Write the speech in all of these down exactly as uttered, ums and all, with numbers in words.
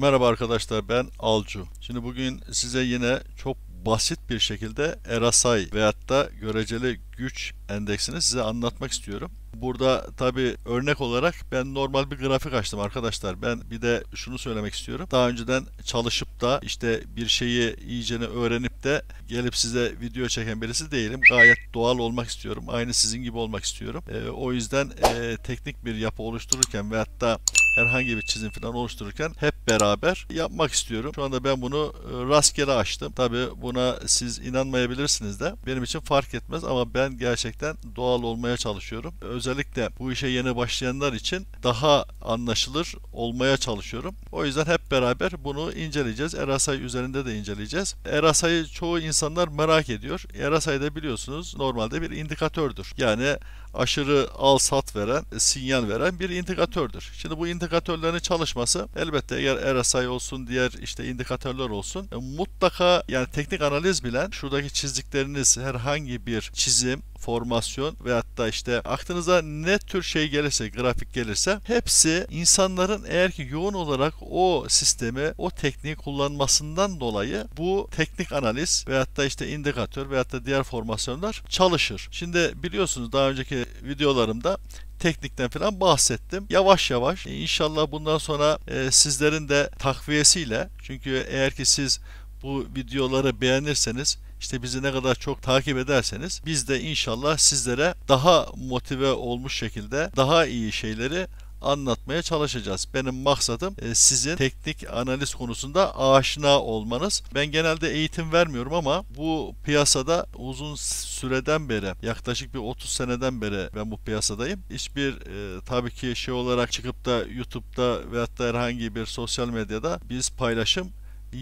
Merhaba arkadaşlar, ben Alcu. Şimdi bugün size yine çok basit bir şekilde R S I veyahut da Göreceli Güç Endeksini size anlatmak istiyorum. Burada tabi örnek olarak ben normal bir grafik açtım arkadaşlar. Ben bir de şunu söylemek istiyorum. Daha önceden çalışıp da işte bir şeyi iyicene öğrenip de gelip size video çeken birisi değilim. Gayet doğal olmak istiyorum. Aynı sizin gibi olmak istiyorum. E, o yüzden e, teknik bir yapı oluştururken veyahut da herhangi bir çizim falan oluştururken hep beraber yapmak istiyorum. Şu anda ben bunu rastgele açtım. Tabii buna siz inanmayabilirsiniz de benim için fark etmez ama ben gerçekten doğal olmaya çalışıyorum. Özellikle bu işe yeni başlayanlar için daha anlaşılır olmaya çalışıyorum. O yüzden hep beraber bunu inceleyeceğiz. R S I üzerinde de inceleyeceğiz. R S I'yi çoğu insanlar merak ediyor. R S I de biliyorsunuz normalde bir indikatördür. Yani aşırı al-sat veren, sinyal veren bir indikatördür. Şimdi bu indikatörlerin çalışması elbette eğer R S I olsun, diğer işte indikatörler olsun mutlaka yani teknik analiz bilen, şuradaki çizdikleriniz herhangi bir çizim, formasyon veyahut da işte aklınıza ne tür şey gelirse, grafik gelirse hepsi insanların eğer ki yoğun olarak o sistemi, o tekniği kullanmasından dolayı bu teknik analiz veyahut da işte indikatör veyahut da diğer formasyonlar çalışır. Şimdi biliyorsunuz daha önceki videolarımda teknikten falan bahsettim. Yavaş yavaş inşallah bundan sonra e, sizlerin de takviyesiyle, çünkü eğer ki siz bu videoları beğenirseniz, İşte bizi ne kadar çok takip ederseniz biz de inşallah sizlere daha motive olmuş şekilde daha iyi şeyleri anlatmaya çalışacağız. Benim maksadım sizin teknik analiz konusunda aşina olmanız. Ben genelde eğitim vermiyorum ama bu piyasada uzun süreden beri, yaklaşık bir otuz seneden beri ben bu piyasadayım. Hiçbir e, tabii ki şey olarak çıkıp da YouTube'da veyahut da herhangi bir sosyal medyada biz paylaşım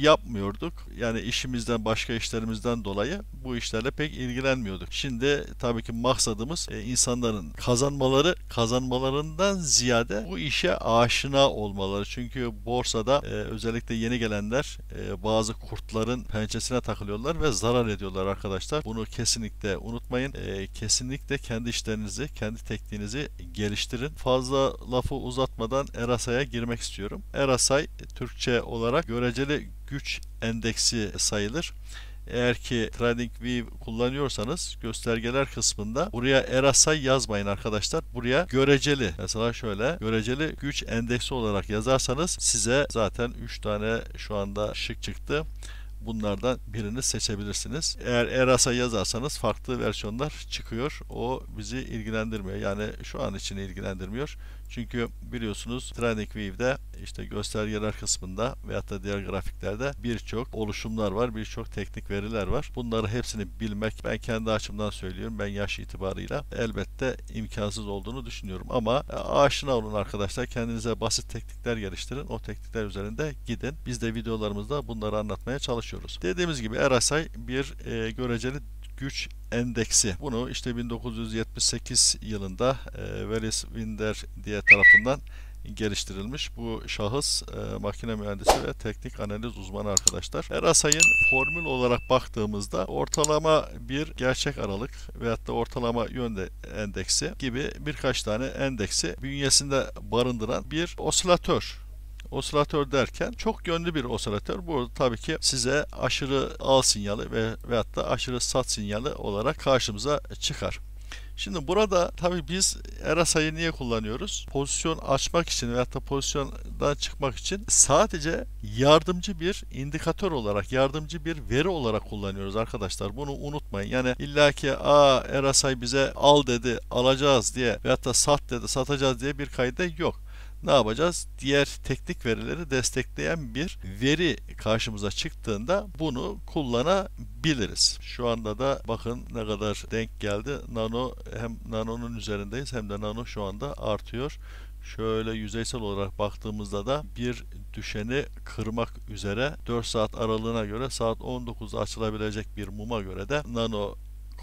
yapmıyorduk. Yani işimizden, başka işlerimizden dolayı bu işlerle pek ilgilenmiyorduk. Şimdi tabii ki maksadımız e, insanların kazanmaları, kazanmalarından ziyade bu işe aşina olmaları. Çünkü borsada e, özellikle yeni gelenler e, bazı kurtların pençesine takılıyorlar ve zarar ediyorlar arkadaşlar. Bunu kesinlikle unutmayın. E, kesinlikle kendi işlerinizi, kendi tekniğinizi geliştirin. Fazla lafı uzatmadan R S I'ye girmek istiyorum. R S I Türkçe olarak Göreceli Güç Endeksi sayılır. Eğer ki TradingView kullanıyorsanız göstergeler kısmında buraya R S I yazmayın arkadaşlar. Buraya göreceli, mesela şöyle göreceli güç endeksi olarak yazarsanız size zaten üç tane şu anda şık çıktı. Bunlardan birini seçebilirsiniz. Eğer R S I yazarsanız farklı versiyonlar çıkıyor. O bizi ilgilendirmiyor. Yani şu an için ilgilendirmiyor. Çünkü biliyorsunuz TradingView'de işte göstergeler kısmında veyahut da diğer grafiklerde birçok oluşumlar var, birçok teknik veriler var. Bunları hepsini bilmek, ben kendi açımdan söylüyorum, ben yaş itibarıyla elbette imkansız olduğunu düşünüyorum. Ama aşina olun arkadaşlar, kendinize basit teknikler geliştirin, o teknikler üzerinde gidin. Biz de videolarımızda bunları anlatmaya çalışıyoruz. Dediğimiz gibi R S I bir e, göreceli güç endeksi. Bunu işte bin dokuz yüz yetmiş sekiz yılında e, Welles Wilder diye tarafından geliştirilmiş. Bu şahıs e, makine mühendisi ve teknik analiz uzmanı arkadaşlar. R S I'nin formül olarak baktığımızda ortalama bir gerçek aralık veyahut da ortalama yönde endeksi gibi birkaç tane endeksi bünyesinde barındıran bir osilatör. Osilatör derken çok yönlü bir osilatör. Bu tabii ki size aşırı al sinyali ve veyahut da aşırı sat sinyali olarak karşımıza çıkar. Şimdi burada tabii biz R S I'yi niye kullanıyoruz? Pozisyon açmak için veyahut da pozisyondan çıkmak için sadece yardımcı bir indikatör olarak, yardımcı bir veri olarak kullanıyoruz arkadaşlar. Bunu unutmayın. Yani illaki "Aa, R S I bize al dedi, alacağız" diye veyahut da "sat dedi, satacağız" diye bir kayda yok. Ne yapacağız? Diğer teknik verileri destekleyen bir veri karşımıza çıktığında bunu kullanabiliriz. Şu anda da bakın ne kadar denk geldi. Nano, hem Nano'nun üzerindeyiz hem de Nano şu anda artıyor. Şöyle yüzeysel olarak baktığımızda da bir düşeni kırmak üzere dört saat aralığına göre saat on dokuzda açılabilecek bir muma göre de Nano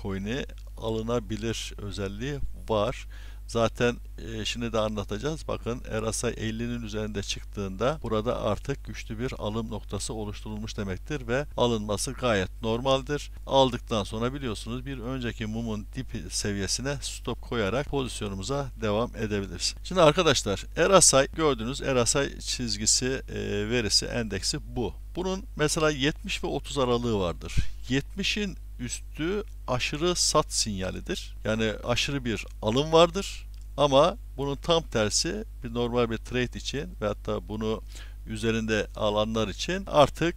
coin'i alınabilir özelliği var. Zaten e, şimdi de anlatacağız. Bakın R S I ellinin üzerinde çıktığında burada artık güçlü bir alım noktası oluşturulmuş demektir ve alınması gayet normaldir. Aldıktan sonra biliyorsunuz bir önceki mumun dip seviyesine stop koyarak pozisyonumuza devam edebiliriz. Şimdi arkadaşlar R S I gördüğünüz R S I çizgisi e, verisi endeksi bu. Bunun mesela yetmiş ve otuz aralığı vardır. yetmişin üstü aşırı sat sinyalidir. Yani aşırı bir alım vardır. Ama bunun tam tersi bir normal bir trade için ve hatta bunu üzerinde alanlar için artık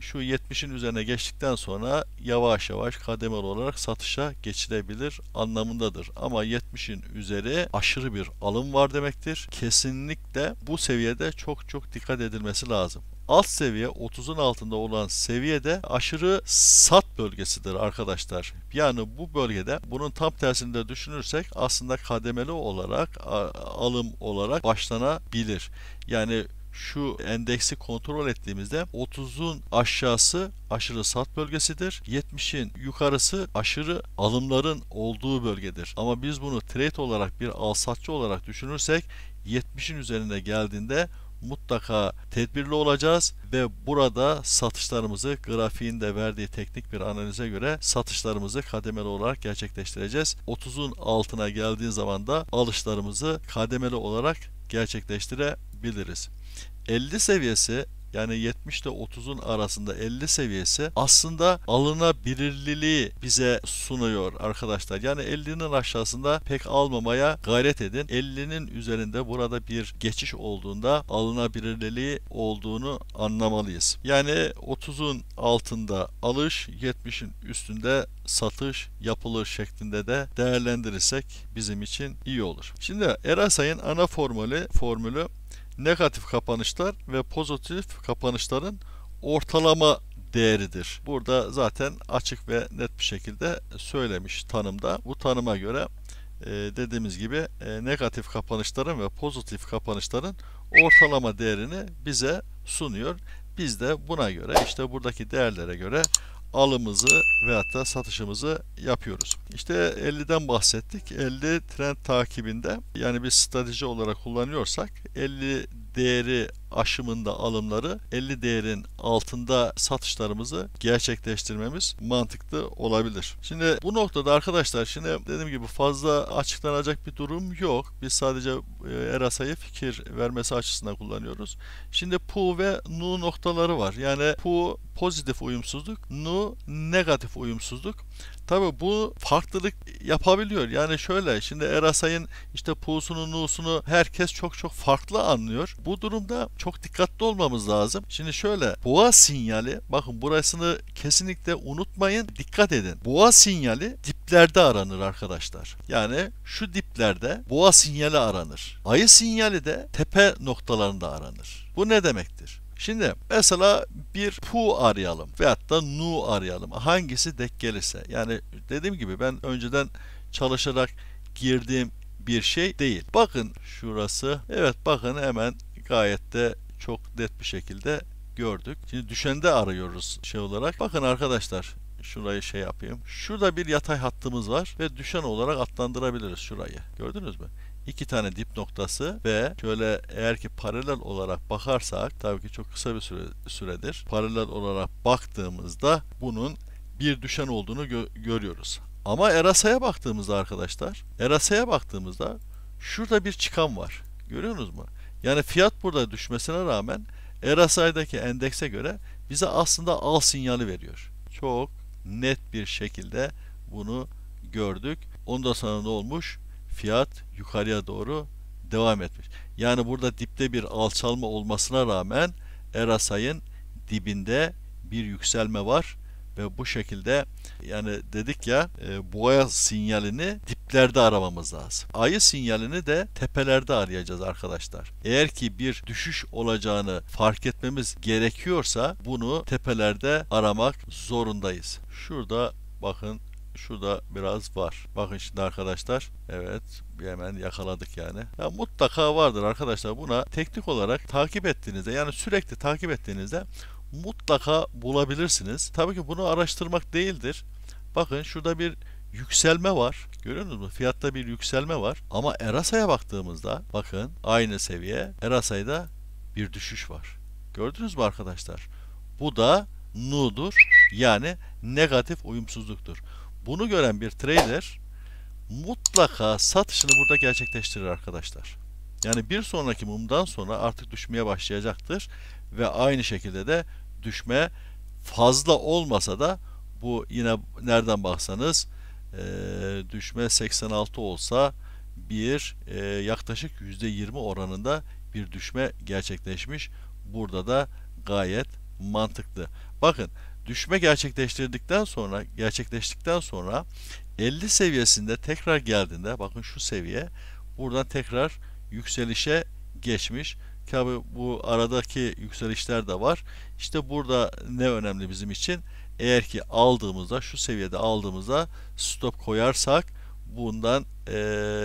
şu yetmişin üzerine geçtikten sonra yavaş yavaş kademeli olarak satışa geçilebilir anlamındadır. Ama yetmişin üzeri aşırı bir alım var demektir. Kesinlikle bu seviyede çok çok dikkat edilmesi lazım. Alt seviye otuzun altında olan seviyede aşırı sat bölgesidir arkadaşlar. Yani bu bölgede bunun tam tersini de düşünürsek aslında kademeli olarak alım olarak başlanabilir. Yani şu endeksi kontrol ettiğimizde otuzun aşağısı aşırı sat bölgesidir. yetmişin yukarısı aşırı alımların olduğu bölgedir. Ama biz bunu trade olarak bir al satçı olarak düşünürsek yetmişin üzerine geldiğinde mutlaka tedbirli olacağız ve burada satışlarımızı grafiğinde verdiği teknik bir analize göre satışlarımızı kademeli olarak gerçekleştireceğiz. otuzun altına geldiği zaman da alışlarımızı kademeli olarak gerçekleştirebiliriz. elli seviyesi yani yetmiş ile otuzun arasında elli seviyesi aslında alınabilirliği bize sunuyor arkadaşlar. Yani ellinin aşağısında pek almamaya gayret edin. ellinin üzerinde burada bir geçiş olduğunda alınabilirliği olduğunu anlamalıyız. Yani otuzun altında alış, yetmişin üstünde satış yapılır şeklinde de değerlendirirsek bizim için iyi olur. Şimdi R S I'nin ana formülü formülü negatif kapanışlar ve pozitif kapanışların ortalama değeridir. Burada zaten açık ve net bir şekilde söylemiş tanımda. Bu tanıma göre dediğimiz gibi negatif kapanışların ve pozitif kapanışların ortalama değerini bize sunuyor. Biz de buna göre işte buradaki değerlere göre alımızı ve hatta satışımızı yapıyoruz. İşte elliden bahsettik. elli trend takibinde yani bir strateji olarak kullanıyorsak elli değeri aşımında alımları, elli değerin altında satışlarımızı gerçekleştirmemiz mantıklı olabilir. Şimdi bu noktada arkadaşlar şimdi dediğim gibi fazla açıklanacak bir durum yok. Biz sadece R S I'ye fikir vermesi açısından kullanıyoruz. Şimdi P U ve N U noktaları var. Yani P U pozitif uyumsuzluk, N U negatif uyumsuzluk. Tabii bu farklılık yapabiliyor. Yani şöyle şimdi R S I'nin işte P U'sunu, N U'sunu herkes çok çok farklı anlıyor. Bu durumda çok dikkatli olmamız lazım. Şimdi şöyle boğa sinyali, bakın burasını kesinlikle unutmayın, dikkat edin. Boğa sinyali diplerde aranır arkadaşlar. Yani şu diplerde boğa sinyali aranır. Ayı sinyali de tepe noktalarında aranır. Bu ne demektir? Şimdi mesela bir P U arayalım veyahut da N U arayalım. Hangisi denk gelirse. Yani dediğim gibi ben önceden çalışarak girdiğim bir şey değil. Bakın şurası. Evet bakın hemen gayet de çok net bir şekilde gördük. Şimdi düşende arıyoruz şey olarak. Bakın arkadaşlar şurayı şey yapayım. Şurada bir yatay hattımız var ve düşen olarak adlandırabiliriz şurayı. Gördünüz mü? İki tane dip noktası ve şöyle eğer ki paralel olarak bakarsak tabii ki çok kısa bir süre, süredir paralel olarak baktığımızda bunun bir düşen olduğunu gö- görüyoruz. Ama R S I'ye baktığımızda arkadaşlar R S I'ye baktığımızda şurada bir çıkan var. Görüyorsunuz mu? Yani fiyat burada düşmesine rağmen R S I'daki endekse göre bize aslında al sinyali veriyor. Çok net bir şekilde bunu gördük. Ondan sonra ne olmuş? Fiyat yukarıya doğru devam etmiş. Yani burada dipte bir alçalma olmasına rağmen R S I'nin dibinde bir yükselme var ve bu şekilde yani dedik ya e, boğa sinyalini diplerde aramamız lazım. Ayı sinyalini de tepelerde arayacağız arkadaşlar. Eğer ki bir düşüş olacağını fark etmemiz gerekiyorsa bunu tepelerde aramak zorundayız. Şurada bakın şurada biraz var. Bakın şimdi arkadaşlar. Evet. Hemen yakaladık yani. Ya mutlaka vardır arkadaşlar. Buna teknik olarak takip ettiğinizde yani sürekli takip ettiğinizde mutlaka bulabilirsiniz. Tabii ki bunu araştırmak değildir. Bakın şurada bir yükselme var. Görüyorsunuz mu? Fiyatta bir yükselme var. Ama R S I'ye baktığımızda bakın aynı seviye. R S I'da bir düşüş var. Gördünüz mü arkadaşlar? Bu da N'dur. Yani negatif uyumsuzluktur. Bunu gören bir trader mutlaka satışını burada gerçekleştirir arkadaşlar. Yani bir sonraki mumdan sonra artık düşmeye başlayacaktır. Ve aynı şekilde de düşme fazla olmasa da bu yine nereden baksanız e, düşme seksen altı olsa bir e, yaklaşık yüzde yirmi oranında bir düşme gerçekleşmiş. Burada da gayet mantıklı. Bakın düşme gerçekleştirdikten sonra gerçekleştikten sonra elli seviyesinde tekrar geldiğinde bakın şu seviye buradan tekrar yükselişe geçmiş. Tabi bu aradaki yükselişler de var. İşte burada ne önemli bizim için? Eğer ki aldığımızda şu seviyede aldığımızda stop koyarsak bundan e,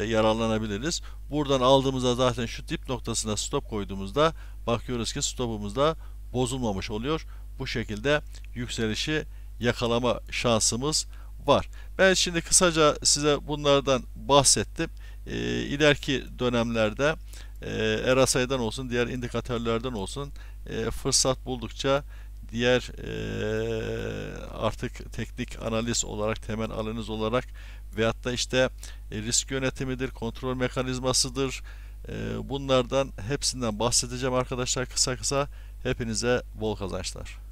yararlanabiliriz. Buradan aldığımızda zaten şu dip noktasına stop koyduğumuzda bakıyoruz ki stopumuz da bozulmamış oluyor. Bu şekilde yükselişi yakalama şansımız var. Ben şimdi kısaca size bunlardan bahsettim. E, ileriki dönemlerde e, R S I'den olsun diğer indikatörlerden olsun e, fırsat buldukça diğer e, artık teknik analiz olarak temel analiz olarak veyahut da işte e, risk yönetimidir, kontrol mekanizmasıdır, e, bunlardan hepsinden bahsedeceğim arkadaşlar kısa kısa. Hepinize bol kazançlar.